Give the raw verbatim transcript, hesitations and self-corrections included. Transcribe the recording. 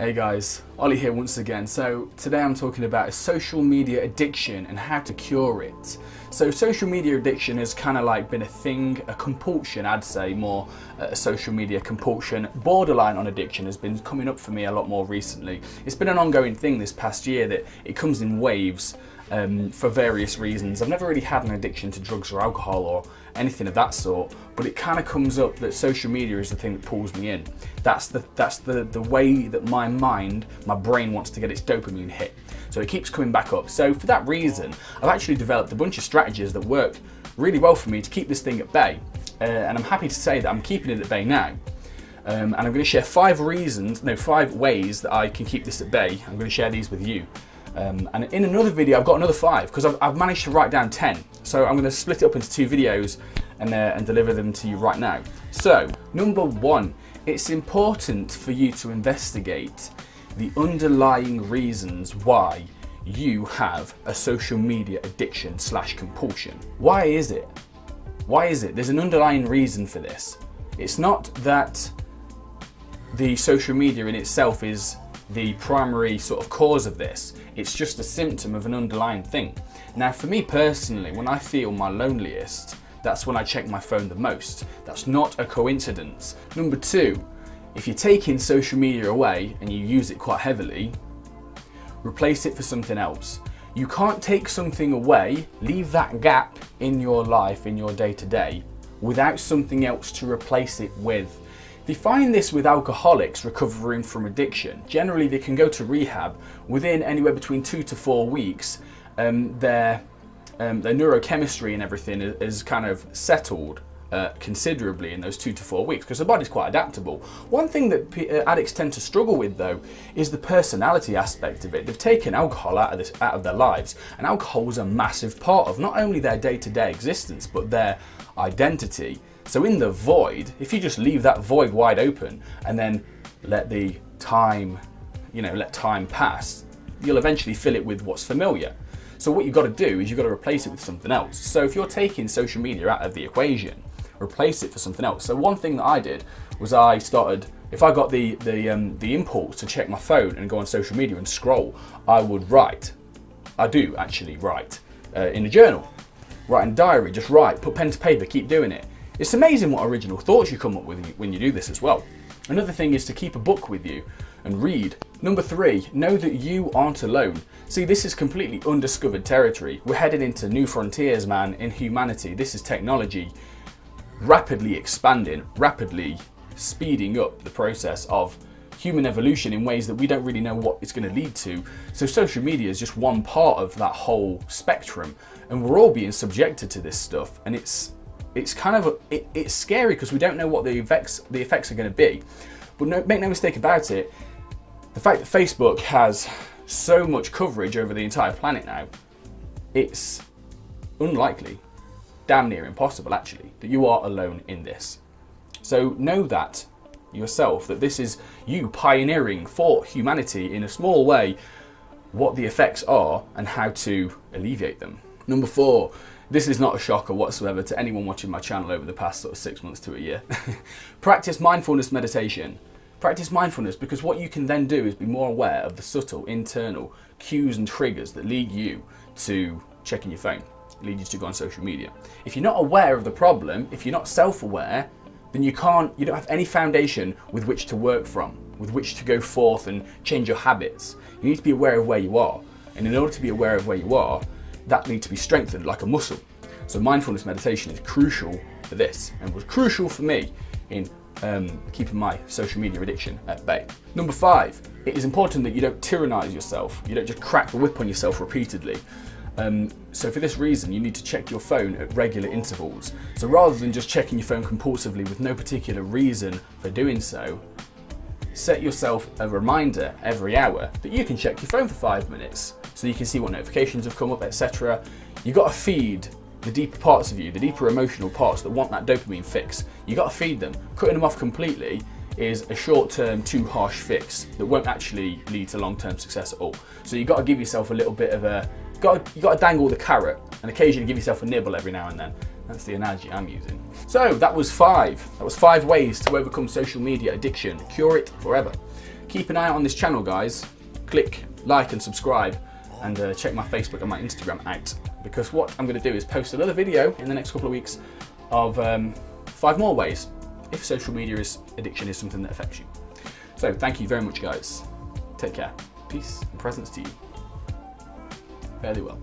Hey guys, Ollie here once again. So today I'm talking about social media addiction and how to cure it. So social media addiction has kind of like been a thing, a compulsion, I'd say more a social media compulsion, borderline on addiction has been coming up for me a lot more recently. It's been an ongoing thing this past year that it comes in waves um, for various reasons. I've never really had an addiction to drugs or alcohol or anything of that sort, but it kind of comes up that social media is the thing that pulls me in. That's the, that's the, the way that my mind, my brain wants to get its dopamine hit. So it keeps coming back up. So for that reason, I've actually developed a bunch of strategies that work really well for me to keep this thing at bay. Uh, and I'm happy to say that I'm keeping it at bay now. Um, and I'm gonna share five reasons, no, five ways that I can keep this at bay. I'm gonna share these with you. Um, and in another video, I've got another five, because I've, I've managed to write down ten. So I'm gonna split it up into two videos and, uh, and deliver them to you right now. So, number one, it's important for you to investigate the underlying reasons why you have a social media addiction slash compulsion. Why is it? Why is it? There's an underlying reason for this. It's not that the social media in itself is the primary sort of cause of this. It's just a symptom of an underlying thing. Now, for me personally, when I feel my loneliest, that's when I check my phone the most. That's not a coincidence. Number two, if you're taking social media away and you use it quite heavily, replace it for something else. You can't take something away, leave that gap in your life, in your day-to-day, without something else to replace it with. They find this with alcoholics recovering from addiction. Generally, they can go to rehab within anywhere between two to four weeks. Um, their, um, their neurochemistry and everything is, is kind of settled. Uh, considerably in those two to four weeks because the body's quite adaptable. One thing that p uh, addicts tend to struggle with though is the personality aspect of it. They've taken alcohol out of this, out of their lives, and alcohol was a massive part of not only their day-to-day existence but their identity. So in the void, if you just leave that void wide open and then let the time, you know, let time pass, you'll eventually fill it with what's familiar. So what you've got to do is you've got to replace it with something else. So if you're taking social media out of the equation, replace it for something else. So one thing that I did was I started, if I got the, the, um, the impulse to check my phone and go on social media and scroll, I would write. I do actually write uh, in a journal, write in a diary, just write, put pen to paper, keep doing it. It's amazing what original thoughts you come up with when you do this as well. Another thing is to keep a book with you and read. Number three, know that you aren't alone. See, this is completely undiscovered territory. We're headed into new frontiers, man, in humanity. This is technology rapidly expanding, rapidly speeding up the process of human evolution in ways that we don't really know what it's going to lead to. So social media is just one part of that whole spectrum, and we're all being subjected to this stuff, and it's it's kind of a, it, it's scary because we don't know what the effects the effects are going to be. But no, make no mistake about it, the fact that Facebook has so much coverage over the entire planet now, it's unlikely, damn near impossible actually, that you are alone in this. So know that yourself, that this is you pioneering for humanity in a small way what the effects are and how to alleviate them. Number four, this is not a shocker whatsoever to anyone watching my channel over the past sort of six months to a year. Practice mindfulness meditation. Practice mindfulness, because what you can then do is be more aware of the subtle internal cues and triggers that lead you to checking your phone, lead you to go on social media. If you're not aware of the problem, if you're not self-aware, then you can't, you don't have any foundation with which to work from, with which to go forth and change your habits. You need to be aware of where you are. And in order to be aware of where you are, that needs to be strengthened like a muscle. So mindfulness meditation is crucial for this, and was crucial for me in um, keeping my social media addiction at bay. Number five, it is important that you don't tyrannize yourself. You don't just crack the whip on yourself repeatedly. Um, so for this reason, you need to check your phone at regular intervals. So rather than just checking your phone compulsively with no particular reason for doing so, set yourself a reminder every hour that you can check your phone for five minutes so you can see what notifications have come up, et cetera. You've got to feed the deeper parts of you, the deeper emotional parts that want that dopamine fix. You've got to feed them. Cutting them off completely is a short-term, too harsh fix that won't actually lead to long-term success at all. So you've got to give yourself a little bit of a Got to, you got to dangle the carrot and occasionally give yourself a nibble every now and then. That's the analogy I'm using. So that was five. That was five ways to overcome social media addiction. Cure it forever. Keep an eye on this channel, guys. Click like and subscribe, and uh, check my Facebook and my Instagram out, because what I'm going to do is post another video in the next couple of weeks of um, five more ways if social media is addiction is something that affects you. So thank you very much, guys. Take care. Peace and presence to you. Fairly well.